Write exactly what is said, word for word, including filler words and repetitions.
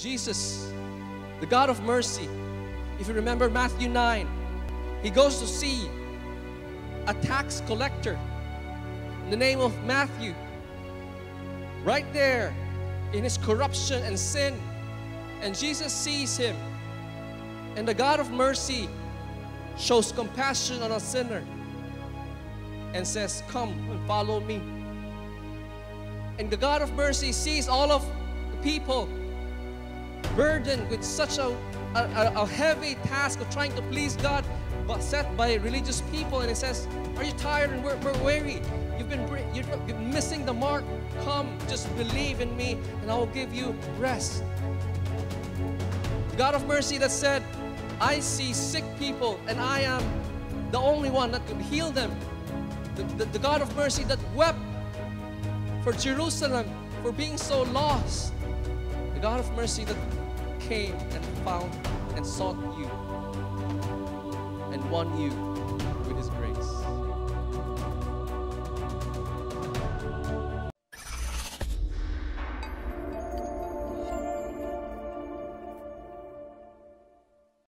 Jesus, the God of mercy, if you remember Matthew nine, he goes to see a tax collector in the name of Matthew. Right there in his corruption and sin, and Jesus sees him, and the God of mercy shows compassion on a sinner and says, come and follow me. And the God of mercy sees all of the people burdened with such a, a, a heavy task of trying to please God, but set by religious people, and he says, are you tired and weary? You've been, you're, you're missing the mark. Come, just believe in me and I will give you rest. The God of mercy that said, I see sick people and I am the only one that could heal them. The, the, the God of mercy that wept for Jerusalem, for being so lost. The God of mercy that came and found and sought you and won you.